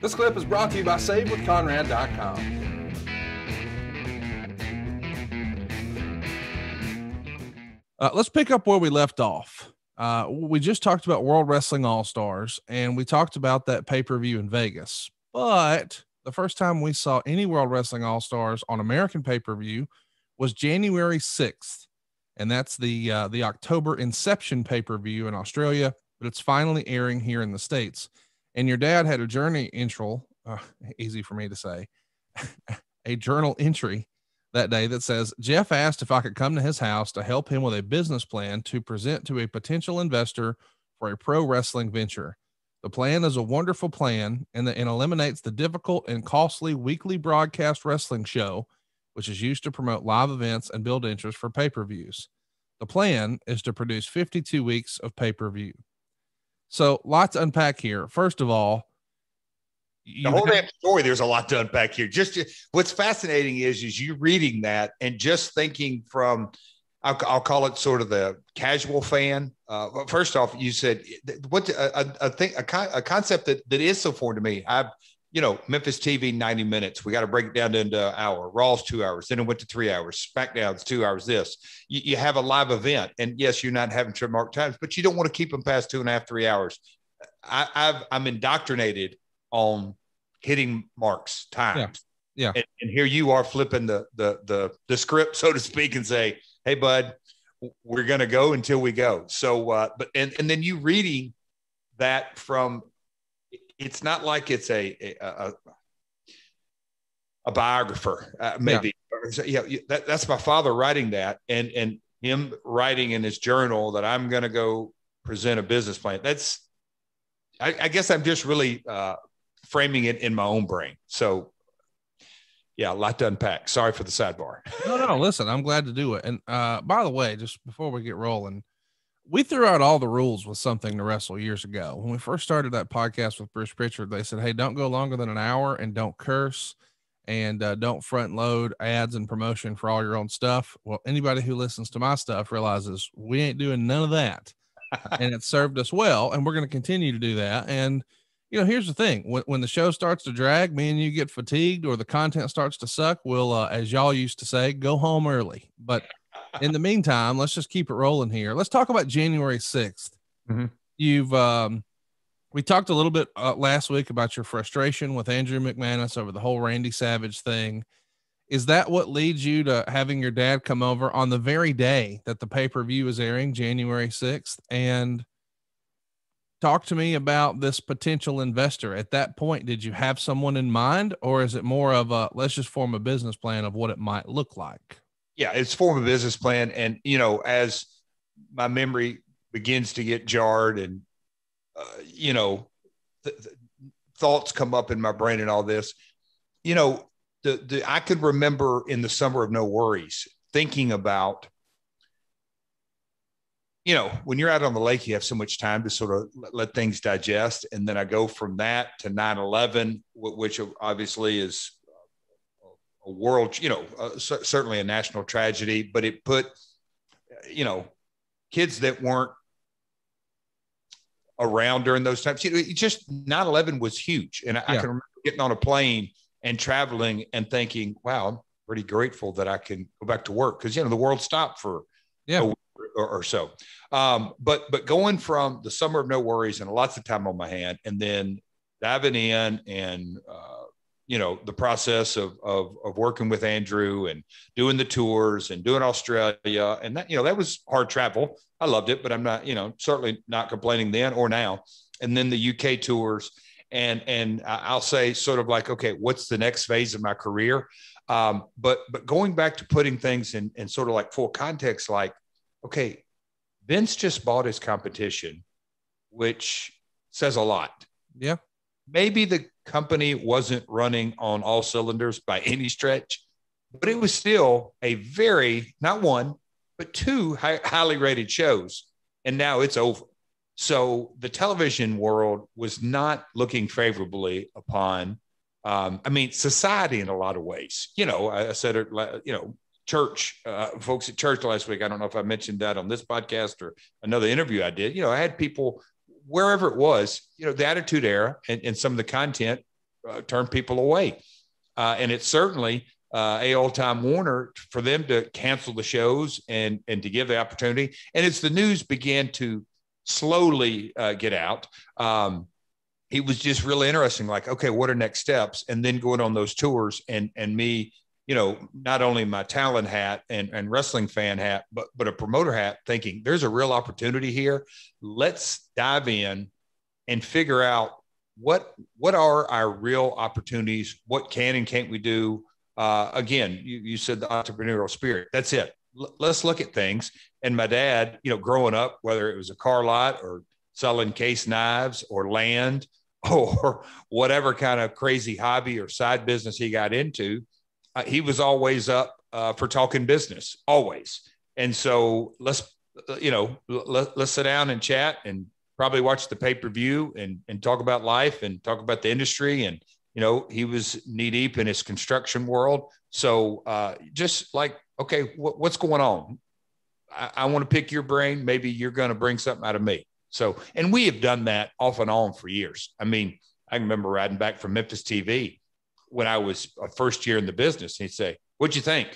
This clip is brought to you by SaveWithConrad.com. Let's pick up where we left off. We just talked about World Wrestling All-Stars, and we talked about that pay-per-view in Vegas. But the first time we saw any World Wrestling All-Stars on American pay-per-view was January 6th, and that's the October Inception pay-per-view in Australia, but it's finally airing here in the States. And your dad had a journal entry that day that says, Jeff asked if I could come to his house to help him with a business plan to present to a potential investor for a pro wrestling venture. The plan is a wonderful plan, and it eliminates the difficult and costly weekly broadcast wrestling show, which is used to promote live events and build interest for pay-per-views. The plan is to produce 52 weeks of pay-per-view. So lots to unpack here. First of all, the whole damn story, there's a lot to unpack here. Just what's fascinating is you reading that and just thinking from, I'll call it sort of the casual fan. First off, you said a concept that is so foreign to me. Memphis TV, 90 minutes. We got to break it down into an hour. Raw's 2 hours. Then it went to 3 hours. SmackDown's 2 hours. This. You have a live event. And yes, you're not having trademark times, but you don't want to keep them past 2.5, 3 hours. I'm indoctrinated on hitting marks, times. Yeah. And here you are flipping the script, so to speak, and say, hey, bud, we're going to go until we go. So, but then you reading that from, it's not like it's a biographer, maybe. Yeah. That's my father writing that and him writing in his journal that I'm going to go present a business plan. That's, I guess I'm just really framing it in my own brain. So yeah, a lot to unpack. Sorry for the sidebar. No, listen, I'm glad to do it. And by the way, just before we get rolling, we threw out all the rules with Something to Wrestle years ago. When we first started that podcast with Bruce Pritchard, they said, hey, don't go longer than an hour and don't curse and don't front load ads and promotion for all your own stuff. Well, anybody who listens to my stuff realizes we ain't doing none of that. And it served us well. And we're going to continue to do that. And, here's the thing. When the show starts to drag, me and you get fatigued or the content starts to suck, we'll, as y'all used to say, go home early. But in the meantime, let's just keep it rolling here. Let's talk about January 6th. Mm-hmm. We talked a little bit last week about your frustration with Andrew McManus over the whole Randy Savage thing. Is that what leads you to having your dad come over on the very day that the pay-per-view is airing, January 6th? And talk to me about this potential investor. At that point, did you have someone in mind, or is it more of a, let's just form a business plan of what it might look like? Yeah, it's form a business plan. And, as my memory begins to get jarred and, thoughts come up in my brain and all this, I could remember in the summer of No Worries thinking about, when you're out on the lake, you have so much time to sort of let things digest. And then I go from that to 9/11, which obviously is a world, certainly a national tragedy, but it put, kids that weren't around during those times, it just 9/11 was huge. And I can remember getting on a plane and traveling and thinking, wow, I'm pretty grateful that I can go back to work. Cause the world stopped for a week or so. But going from the summer of No Worries and lots of time on my hand, and then diving in and, the process of working with Andrew and doing the tours and doing Australia. And that, that was hard travel. I loved it, but I'm not, certainly not complaining then or now. And then the UK tours, and I'll say sort of like, okay, what's the next phase of my career? But going back to putting things in sort of like full context, like, okay, Vince just bought his competition, which says a lot. Yeah. Maybe the company wasn't running on all cylinders by any stretch, but it was still a very, not one, but two highly rated shows. And now it's over. So the television world was not looking favorably upon, society in a lot of ways. I said, church, folks at church last week. I don't know if I mentioned that on this podcast or another interview I did. I had people wherever it was, the Attitude Era and some of the content turn people away. And it's certainly AOL Time Warner for them to cancel the shows and to give the opportunity. And as the news began to slowly get out, it was just really interesting. Like, okay, what are next steps? And then going on those tours and me, you know, not only my talent hat and wrestling fan hat, but a promoter hat, thinking there's a real opportunity here. Let's dive in and figure out what are our real opportunities? What can and can't we do? Again, you said the entrepreneurial spirit. That's it. Let's look at things. And my dad, you know, growing up, whether it was a car lot or selling case knives or land or whatever kind of crazy hobby or side business he got into, he was always up for talking business, always. And so let's sit down and chat and probably watch the pay-per-view and talk about life and talk about the industry. And, you know, he was knee deep in his construction world. So just like, okay, what's going on? I want to pick your brain. Maybe you're going to bring something out of me. So, and we have done that off and on for years. I mean, I remember riding back from Memphis TV when I was a first year in the business. He'd say, "What'd you think?"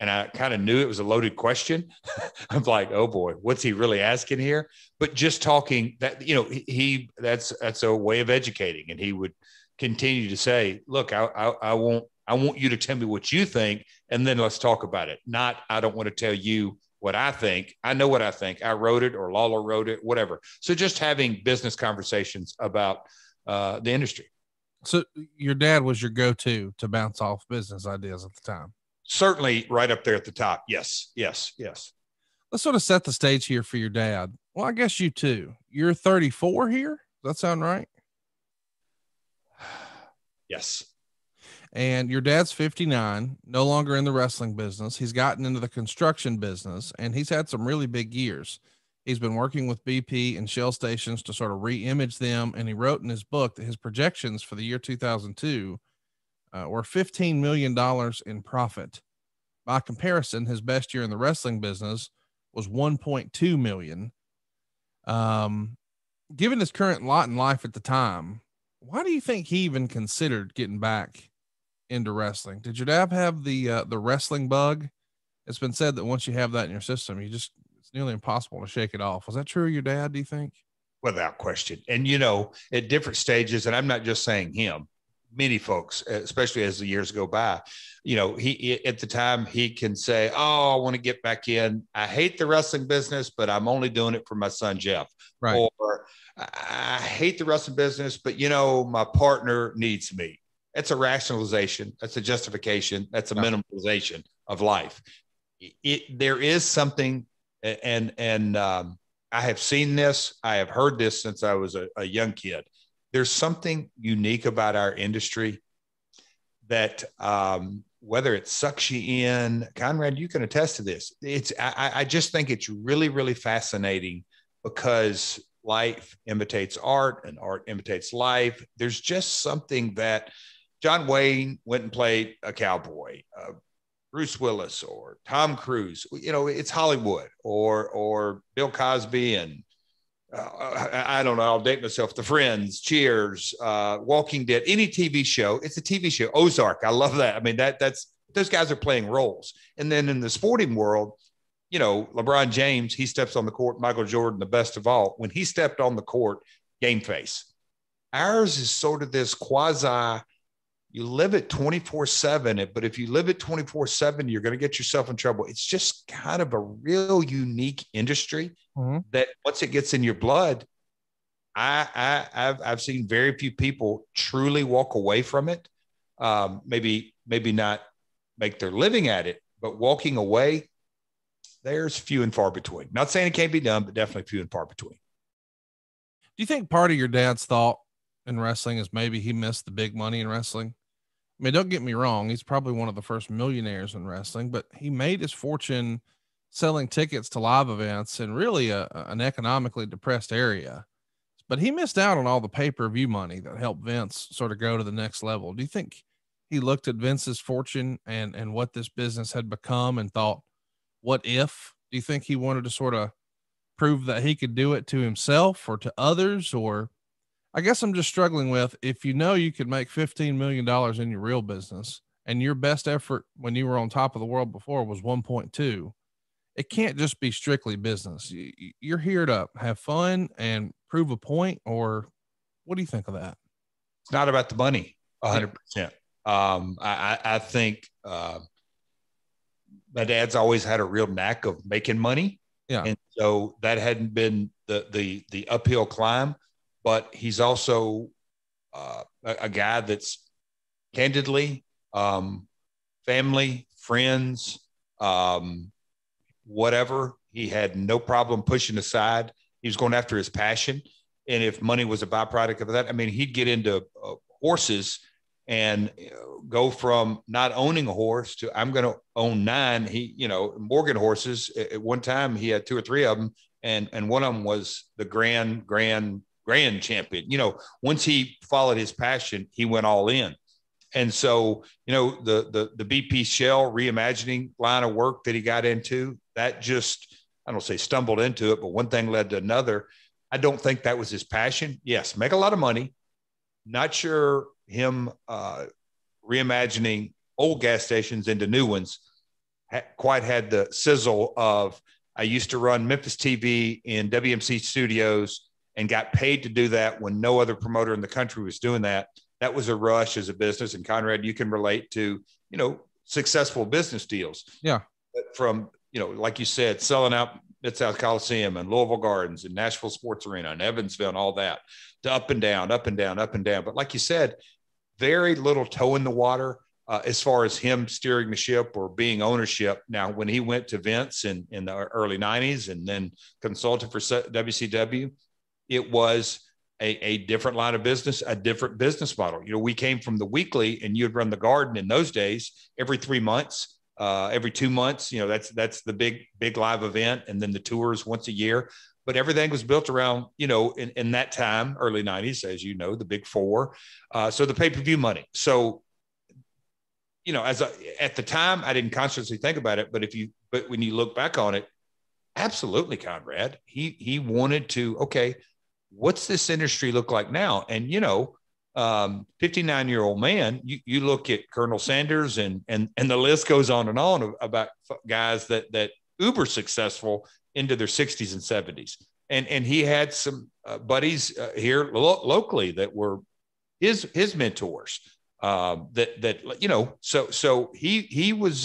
And I kind of knew it was a loaded question. I'm like, oh boy, what's he really asking here? But just talking that, you know, that's a way of educating. And he would continue to say, "Look, I want you to tell me what you think, and then let's talk about it. Not, I don't want to tell you what I think. I know what I think. I wrote it, or Lawler wrote it, whatever." So just having business conversations about the industry. So your dad was your go-to to bounce off business ideas at the time. Certainly right up there at the top. Yes, yes, yes. Let's sort of set the stage here for your dad. Well, I guess you too. You're 34 here. Does that sound right? Yes. And your dad's 59, no longer in the wrestling business. He's gotten into the construction business, and he's had some really big years. He's been working with BP and Shell stations to sort of re-image them. And he wrote in his book that his projections for the year 2002 were $15 million in profit. By comparison, his best year in the wrestling business was 1.2 million. Given his current lot in life at the time, why do you think he even considered getting back into wrestling? Did your dad have the wrestling bug? It's been said that once you have that in your system, it's nearly impossible to shake it off. Was that true of your dad, do you think? Without question. And, you know, at different stages, and I'm not just saying him, many folks, especially as the years go by, you know, he at the time he can say, "Oh, I want to get back in. I hate the wrestling business, but I'm only doing it for my son, Jeff." Right. Or, "I hate the wrestling business, but, you know, my partner needs me." That's a rationalization. That's a justification. That's a minimalization of life. There is something, and I have seen this. I have heard this since I was a young kid. There's something unique about our industry that whether it sucks you in, Conrad, you can attest to this. I just think it's really, really fascinating because life imitates art and art imitates life. There's just something that John Wayne went and played a cowboy, Bruce Willis or Tom Cruise, you know, it's Hollywood, or Bill Cosby and I don't know, I'll date myself, The Friends, Cheers, Walking Dead, any TV show. It's a TV show. Ozark. I love that. I mean, that's, those guys are playing roles. And then in the sporting world, you know, LeBron James, he steps on the court, Michael Jordan, the best of all. When he stepped on the court, game face. Ours is sort of this quasi, you live it 24/7, but if you live it 24/7, you're going to get yourself in trouble. It's just kind of a real unique industry that once it gets in your blood, I've seen very few people truly walk away from it. Maybe not make their living at it, but walking away, there's few and far between. Not saying it can't be done, but definitely few and far between. Do you think part of your dad's thought in wrestling is maybe he missed the big money in wrestling? I mean, don't get me wrong. He's probably one of the first millionaires in wrestling, but he made his fortune selling tickets to live events in really an economically depressed area, but he missed out on all the pay-per-view money that helped Vince sort of go to the next level. Do you think he looked at Vince's fortune and what this business had become and thought, what if? Do you think he wanted to sort of prove that he could do it to himself or to others? Or I guess I'm just struggling with, if you know you could make $15 million in your real business and your best effort when you were on top of the world before was 1.2, it can't just be strictly business. You're here to have fun and prove a point, or what do you think of that? It's not about the money, 100%. I think my dad's always had a real knack of making money. Yeah. And so that hadn't been the uphill climb, but he's also a guy that's candidly family, friends, whatever. He had no problem pushing aside. He was going after his passion. And if money was a byproduct of that, I mean, he'd get into horses and go from not owning a horse to I'm going to own 9. He, you know, Morgan horses at one time, he had 2 or 3 of them. And one of them was the grand champion. You know, once he followed his passion, he went all in. And so, you know, the BP Shell reimagining line of work that he got into, that just, I don't say stumbled into it, but one thing led to another. I don't think that was his passion. Yes, make a lot of money. Not sure him reimagining old gas stations into new ones quite had the sizzle of, I used to run Memphis TV in WMC Studios and got paid to do that when no other promoter in the country was doing that. That was a rush as a business. And Conrad, you can relate to, you know, successful business deals. Yeah. From, you know, like you said, selling out Mid-South Coliseum and Louisville Gardens and Nashville Sports Arena and Evansville and all that, to up and down, up and down, up and down. But like you said, very little toe in the water as far as him steering the ship or being ownership. Now, when he went to Vince in the early 90s and then consulted for WCW, it was a different line of business, a different business model. You know, we came from the weekly and you'd run the garden in those days every 3 months, every 2 months. You know, that's the big live event. And then the tours once a year. But everything was built around, you know, in that time, early 90s, as you know, the Big 4. So the pay-per-view money. So, you know, at the time, I didn't consciously think about it. But when you look back on it, absolutely, Conrad, he wanted to, okay, what's this industry look like now? And, you know, 59-year-old man, you look at Colonel Sanders and the list goes on about guys that uber successful into their 60s and 70s. And he had some buddies here locally that were his mentors that, you know, so he was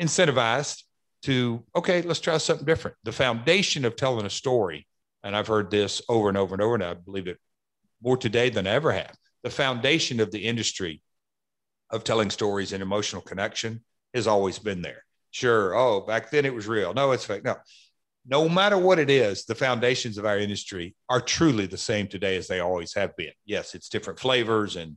incentivized to, okay, let's try something different. The foundation of telling a story, and I've heard this over and over and over, and I believe it more today than I ever have. The foundation of the industry of telling stories and emotional connection has always been there. Sure. Oh, back then it was real. No, it's fake. No matter what it is, the foundations of our industry are truly the same today as they always have been. Yes, it's different flavors and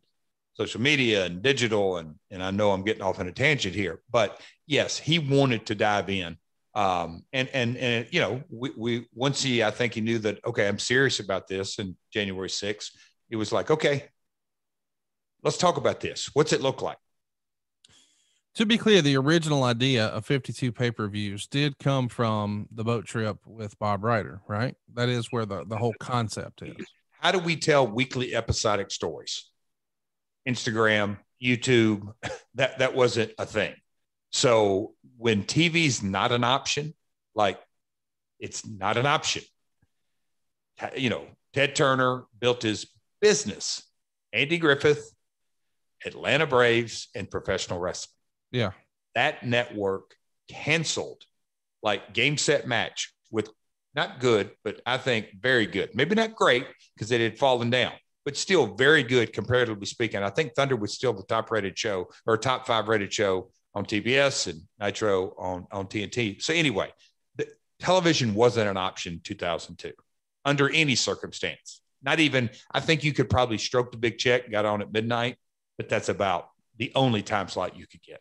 social media and digital. And I know I'm getting off on a tangent here, but yes, he wanted to dive in. And you know, we once I think he knew that, okay, I'm serious about this. And January 6th, it was like, okay, let's talk about this. What's it look like? To be clear, the original idea of 52 pay-per-views did come from the boat trip with Bob Ryder, right? That is where the whole concept is. How do we tell weekly episodic stories? Instagram, YouTube, that wasn't a thing. So when TV's not an option, like it's not an option, you know, Ted Turner built his business, Andy Griffith, Atlanta Braves, and professional wrestling. Yeah. That network canceled like Game Set Match with not good, but I think very good, maybe not great because it had fallen down, but still very good comparatively speaking. I think Thunder was still the top rated show or top 5 rated show on TBS and Nitro on TNT. So anyway, the television wasn't an option in 2002 under any circumstance. Not even, I think you could probably stroke the big check, got on at midnight, but that's about the only time slot you could get.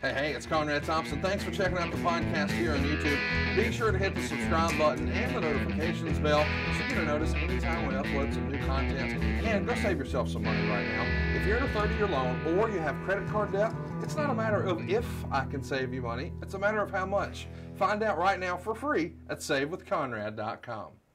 Hey, it's Conrad Thompson. Thanks for checking out the podcast here on YouTube. Be sure to hit the subscribe button and the notifications bell so you get a notice anytime we upload some new content. And go save yourself some money right now. If you're in a 30-year loan or you have credit card debt, it's not a matter of if I can save you money. It's a matter of how much. Find out right now for free at SaveWithConrad.com.